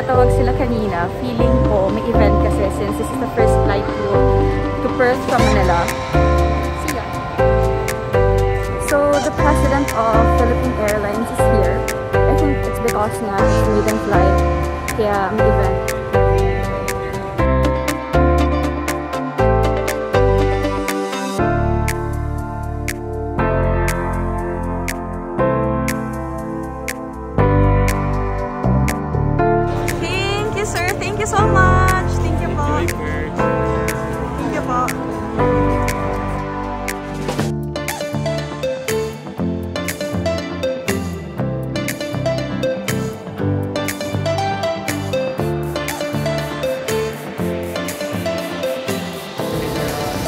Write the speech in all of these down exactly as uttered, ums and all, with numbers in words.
nagtatawag sila kanina, feeling ko may event kasi since this is the first flight to, to Perth from Manila. Sila. So the president of Philippine Airlines is here. I think it's because nga it's maiden flight, kaya may event. Thank you so much! Thank you po! Thank you po!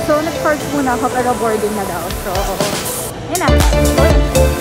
So, nag-charge muna ako pero boarding na daw. So, yun na!